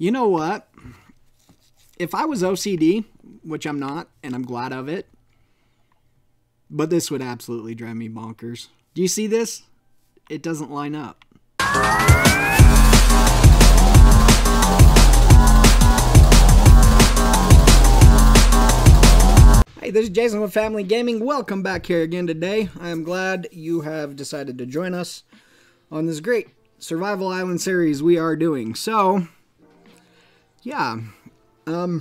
You know what? If I was OCD, which I'm not, and I'm glad of it, but this would absolutely drive me bonkers. Do you see this? It doesn't line up. Hey, this is Jason with Family Gaming. Welcome back here again today. I am glad you have decided to join us on this great survival island series we are doing. So, yeah. I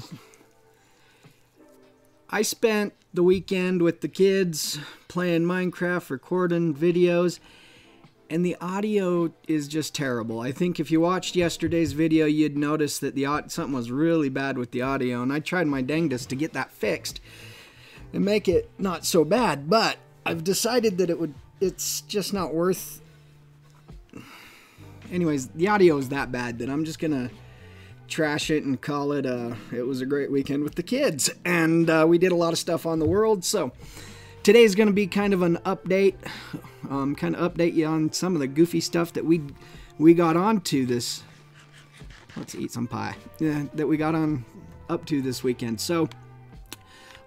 spent the weekend with the kids playing Minecraft, recording videos, and the audio is just terrible. I think if you watched yesterday's video, you'd notice that something was really bad with the audio, and I tried my dangest to get that fixed and make it not so bad, but I've decided that it's just not worth. Anyways, the audio is that bad that I'm just gonna trash it and call it it was a great weekend with the kids, and we did a lot of stuff on the world. So today's gonna be kind of an update, update you on some of the goofy stuff that we got onto this. Let's eat some pie. Yeah, that we got on up to this weekend. So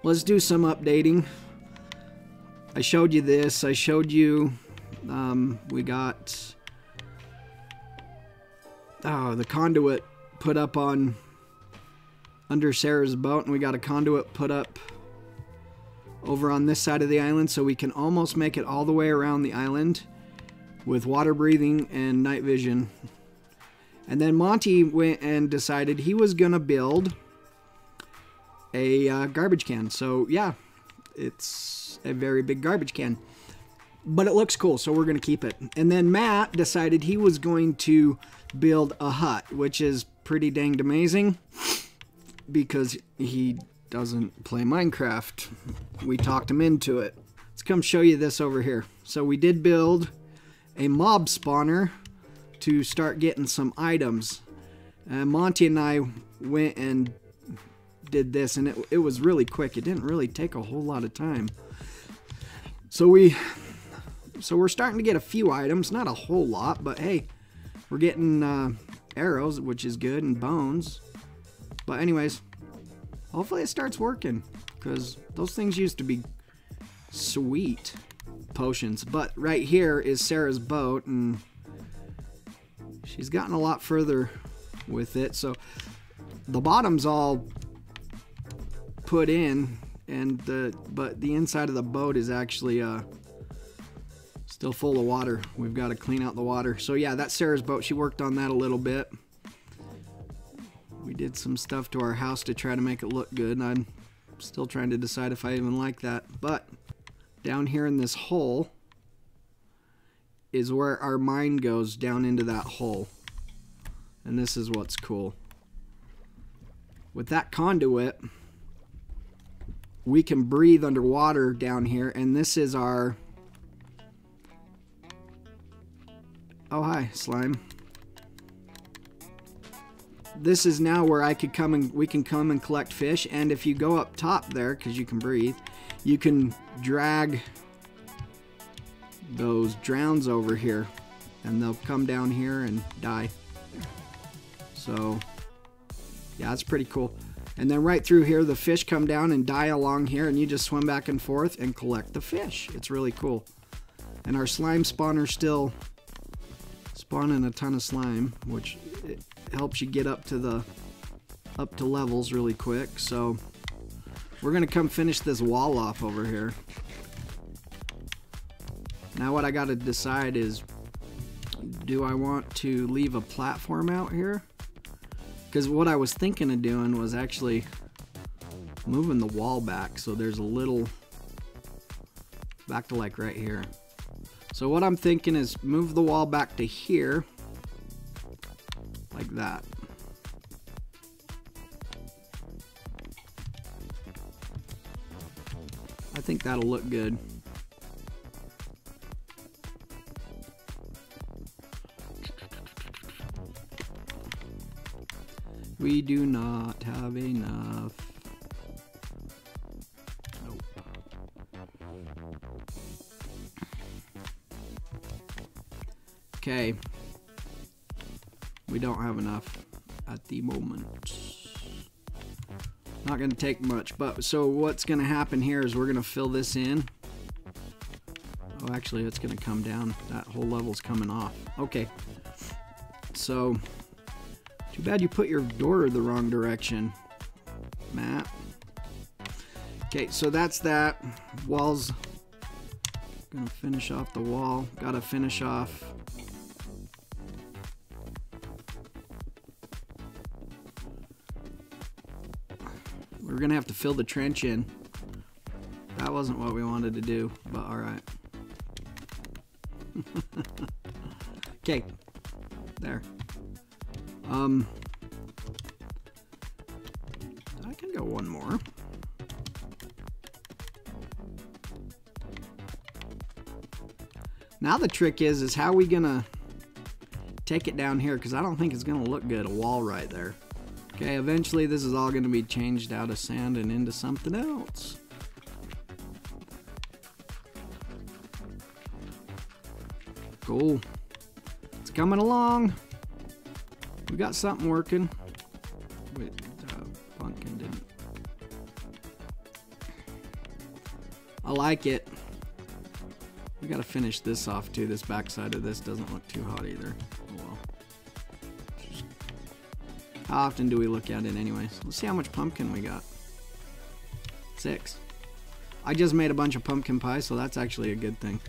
let's do some updating. I showed you this. I showed you we got the conduit put up on under Sarah's boat, and we got a conduit put up over on this side of the island, so we can almost make it all the way around the island with water breathing and night vision. And then Monty went and decided he was gonna build a garbage can. So yeah, it's a very big garbage can, but it looks cool, so we're gonna keep it. And then Matt decided he was going to build a hut, which is pretty dang amazing because he doesn't play Minecraft. We talked him into it. Let's come show you this over here. So we did build a mob spawner to start getting some items. And Monty and I went and did this, and it was really quick. It didn't really take a whole lot of time. So we're starting to get a few items, not a whole lot, but hey, we're getting arrows, which is good, and bones. But anyways, hopefully it starts working, because those things used to be sweet potions. But right here is Sarah's boat, and she's gotten a lot further with it. So the bottom's all put in, and but the inside of the boat is actually still full of water. We've got to clean out the water. So yeah, that's Sarah's boat. She worked on that a little bit. We did some stuff to our house to try to make it look good, and I'm still trying to decide if I even like that. But down here in this hole is where our mine goes down into that hole, and this is what's cool. With that conduit, we can breathe underwater down here, and this is our... Oh, hi, slime. This is now where I could come and we can come and collect fish. And if you go up top there, because you can breathe, you can drag those drowns over here, and they'll come down here and die. So, yeah, that's pretty cool. And then right through here, the fish come down and die along here, and you just swim back and forth and collect the fish. It's really cool. And our slime spawner still... spawning a ton of slime, which it helps you get up to levels really quick. So we're gonna come finish this wall off over here. Now what I gotta decide is, do I want to leave a platform out here? Because what I was thinking of doing was actually moving the wall back, so there's a little back to like right here. So what I'm thinking is move the wall back to here, like that. I think that'll look good. We do not have enough. Okay, we don't have enough. at the moment. Not gonna take much, but so what's gonna happen here is we're gonna fill this in. Oh, actually it's gonna come down. That whole level's coming off. Okay. So, too bad you put your door the wrong direction, Matt. Okay, so that's that. Walls. Gonna finish off the wall. Gotta finish off. We're gonna have to fill the trench in. That wasn't what we wanted to do, but alright. Okay. There. I can go one more. Now the trick is how are we gonna take it down here? Because I don't think it's gonna look good, a wall right there. Okay, eventually this is all gonna be changed out of sand and into something else. Cool. It's coming along. We got something working. Wait, pumpkin didn't. I like it. We gotta finish this off too. This backside of this doesn't look too hot either. Oh well. How often do we look at it anyways? Let's see how much pumpkin we got. 6. I just made a bunch of pumpkin pie, so that's actually a good thing.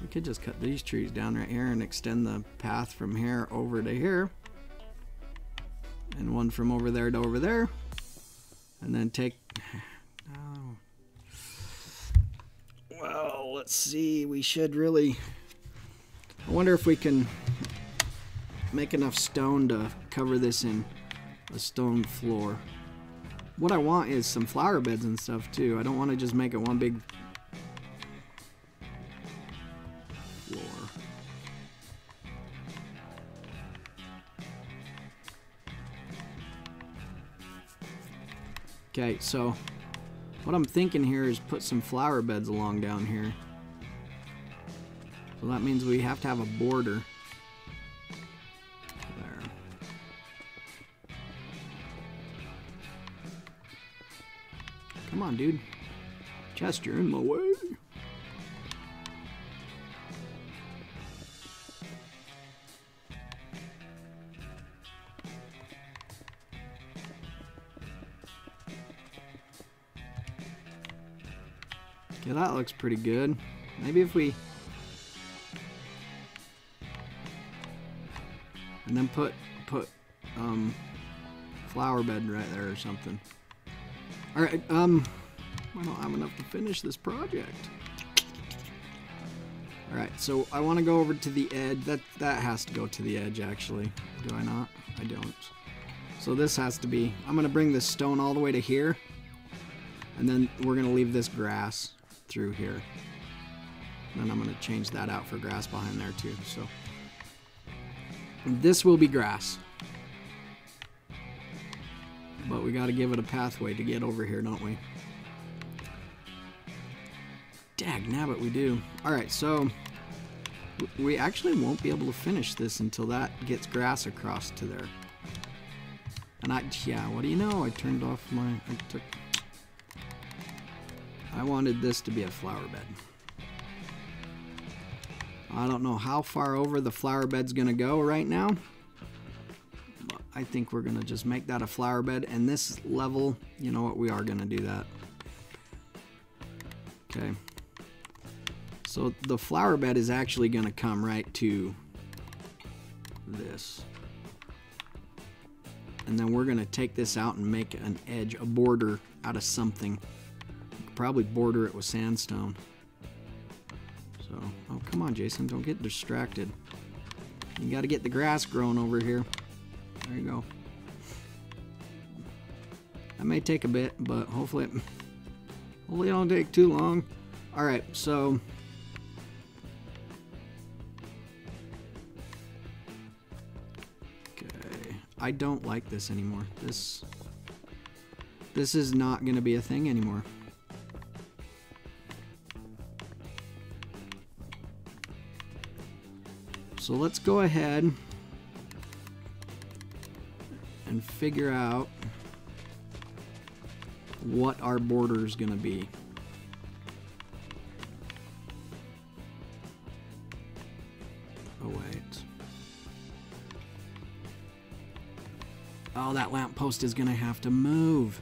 We could just cut these trees down right here and extend the path from here over to here. And one from over there to over there. And then take... Oh. Well, let's see. We should really... I wonder if we can... make enough stone to cover this in a stone floor. What I want is some flower beds and stuff too. I don't want to just make it one big floor. Okay, so what I'm thinking here is put some flower beds along down here. So that means we have to have a border. Come on, dude. Chest, you're in my way. Okay, that looks pretty good. Maybe if we... And then put flower bed right there or something. Alright, I don't have enough to finish this project. Alright, so I want to go over to the edge. That has to go to the edge, actually. Do I not? I don't. So this has to be... I'm going to bring this stone all the way to here. And then we're going to leave this grass through here. And then I'm going to change that out for grass behind there, too. So this will be grass. But we gotta give it a pathway to get over here, don't we? Dag nabbit, we do. Alright, so we actually won't be able to finish this until that gets grass across to there. And yeah, what do you know? I turned off my... I wanted this to be a flower bed. I don't know how far over the flower bed's gonna go right now. I think we're gonna just make that a flower bed, and this level, you know what, we are gonna do that. Okay, so the flower bed is actually gonna come right to this, and then we're gonna take this out and make an edge, a border out of something. Probably border it with sandstone. So, oh come on Jason, don't get distracted. You gotta get the grass growing over here. There you go. That may take a bit, but hopefully it don't take too long. Alright, so okay. I don't like this anymore. This is not gonna be a thing anymore. So let's go ahead and figure out what our border is going to be. Oh, wait. Oh, that lamppost is going to have to move.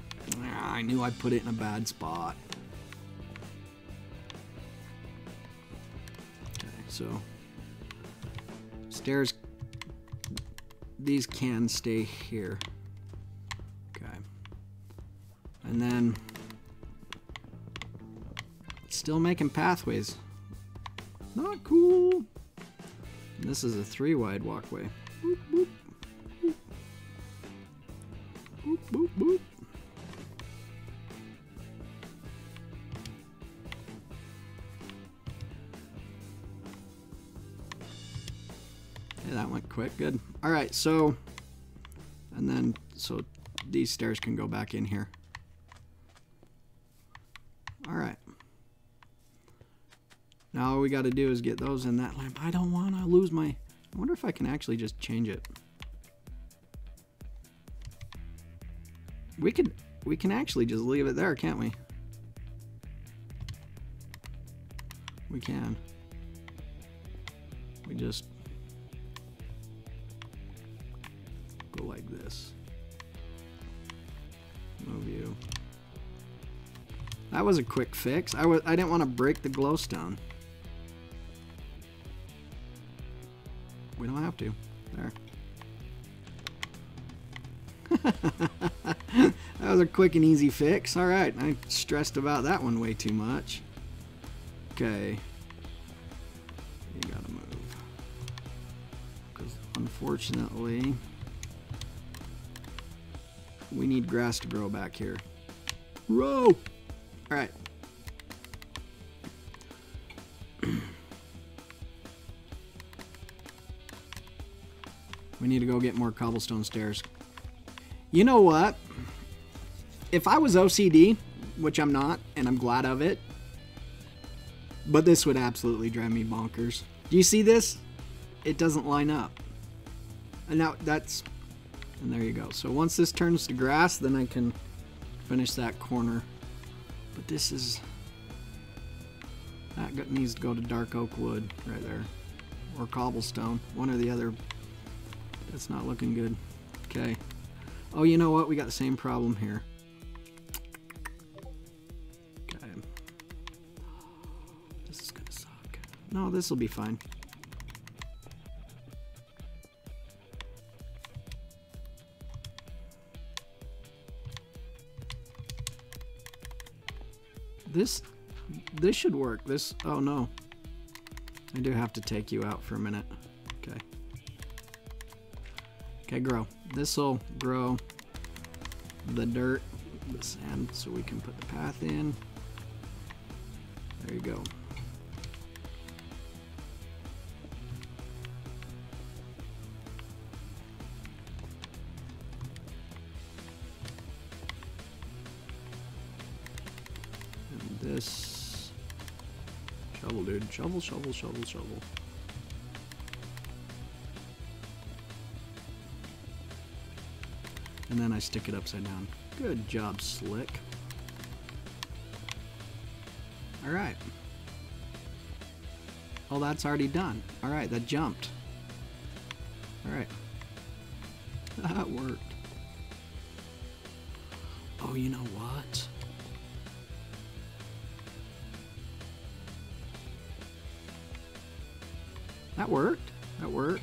Ah, I knew I put it in a bad spot. Okay, so stairs, these can stay here. Okay. And then still making pathways. Not cool. And this is a 3-wide walkway. Boop, boop. Boop, boop, boop. Yeah, that went quick. Good. All right, so, and then, so these stairs can go back in here. All right. Now all we got to do is get those in that lamp. I don't want to lose my, I wonder if I can actually just change it. We can actually just leave it there, can't we? We can. We just go like this. No view. That was a quick fix. I didn't want to break the glowstone. We don't have to. There. That was a quick and easy fix. All right, I stressed about that one way too much. Okay, you gotta move because unfortunately we need grass to grow back here. Row. All right. We need to go get more cobblestone stairs. You know what? If I was OCD, which I'm not, and I'm glad of it, but this would absolutely drive me bonkers. Do you see this? It doesn't line up. And now that's, and there you go. So once this turns to grass, then I can finish that corner. But this is, that needs to go to dark oak wood right there, or cobblestone, one or the other. That's not looking good. Okay. Oh, you know what? We got the same problem here. Okay. This is gonna suck. No, this will be fine. This should work. This, oh no. I do have to take you out for a minute. Okay. Okay, grow. This'll grow the dirt, the sand, so we can put the path in. There you go. And this shovel, dude. Shovel, shovel, shovel, shovel. And then I stick it upside down. Good job, Slick. All right. Oh, that's already done. All right, that jumped. All right. That worked. Oh, you know what? That worked. That worked.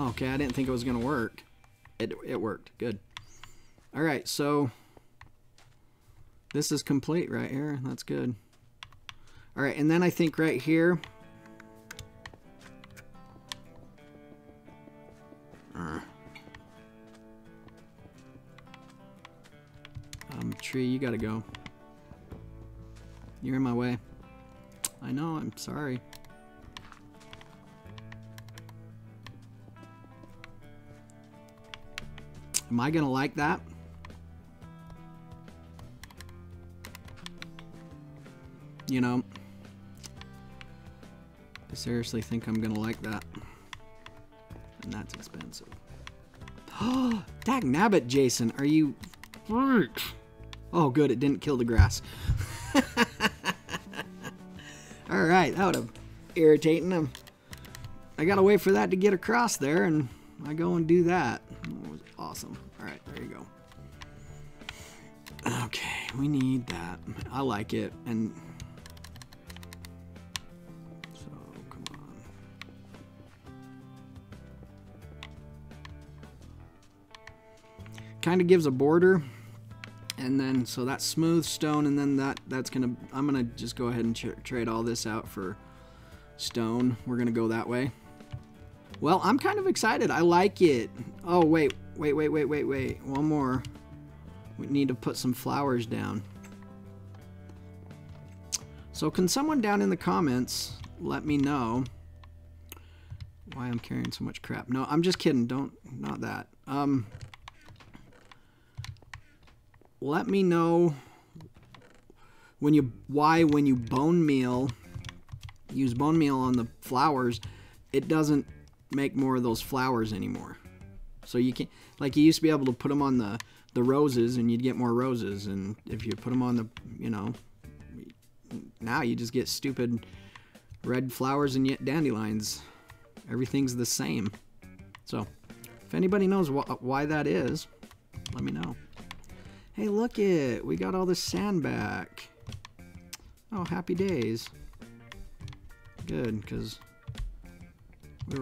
Okay, I didn't think it was gonna work. It worked. Good. All right, so this is complete right here. That's good. All right, and then I think right here. Tree, you gotta go. You're in my way. I know. I'm sorry. Am I gonna like that? You know, I seriously think I'm gonna like that. and that's expensive. Oh, dag nabbit, Jason, are you... Oh, good, it didn't kill the grass. Alright, that would have irritated him. I gotta wait for that to get across there, and I go and do that. That was awesome. Alright, there you go. Okay, we need that. I like it, and... So, come on. Kind of gives a border. And then, so that's smooth stone, and then that's gonna, I'm gonna just go ahead and trade all this out for stone. We're gonna go that way. Well, I'm kind of excited. I like it. Oh, wait. One more. We need to put some flowers down. So can someone down in the comments let me know why I'm carrying so much crap? No, I'm just kidding. Don't, not that. Let me know when you when you bone meal, use bone meal on the flowers, it doesn't make more of those flowers anymore. So you can't, like you used to be able to put them on the roses and you'd get more roses, and if you put them on the, you know, now you just get stupid red flowers and yet dandelions. Everything's the same. So if anybody knows why that is, let me know. Hey, look it, we got all this sand back. Oh, happy days. Good, because we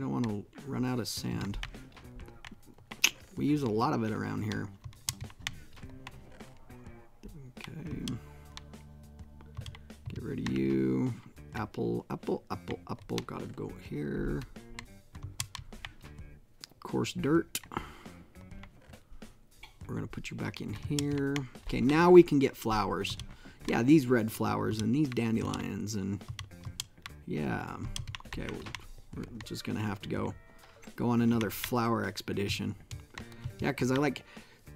don't want to run out of sand. We use a lot of it around here. Okay. Get rid of you. Apple. Gotta go here. Coarse dirt. We're gonna put you back in here. Okay, now we can get flowers. Yeah, these red flowers and these dandelions and yeah. Okay, we're just gonna have to go on another flower expedition. Yeah, because I like,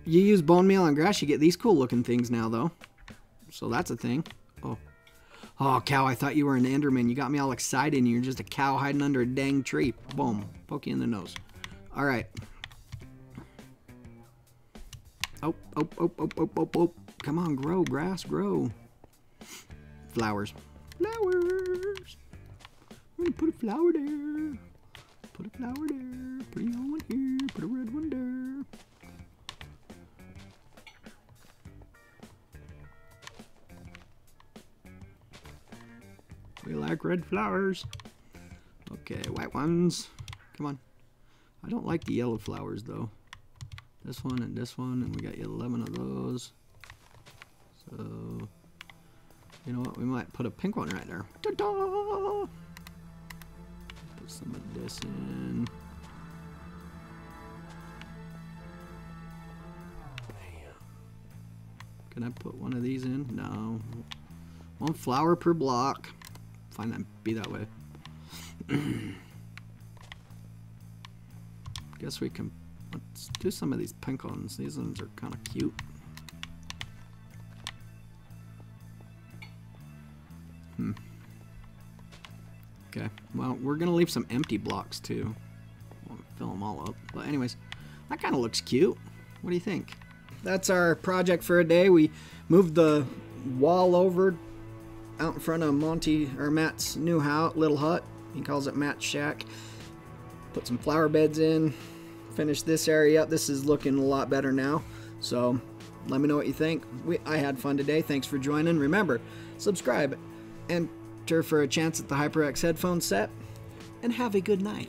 you use bone meal on grass, you get these cool looking things now though. So that's a thing. Oh, oh cow, I thought you were an Enderman. You got me all excited and you're just a cow hiding under a dang tree. Boom, poke you in the nose. All right. Oh. Come on, grow, grass, grow. Flowers. Flowers. I'm gonna put a flower there. Put a flower there. Put a yellow one here. Put a red one there. We like red flowers. Okay, white ones. Come on. I don't like the yellow flowers though. This one, and we got 11 of those. So, you know what? We might put a pink one right there. Ta-da! Put some of this in. Damn. Can I put one of these in? No. One flower per block. Fine, that'd be that way. Guess we can. Let's do some of these pink ones. These ones are kind of cute. Okay, well, we're going to leave some empty blocks, too. I want to fill them all up. But anyways, that kind of looks cute. What do you think? That's our project for a day. We moved the wall over out in front of Monty, or Matt's new house, little hut. He calls it Matt's shack. Put some flower beds in. Finish this area up. This is looking a lot better now, so let me know what you think. I had fun today. Thanks for joining. Remember, subscribe, enter for a chance at the HyperX headphone set, and have a good night.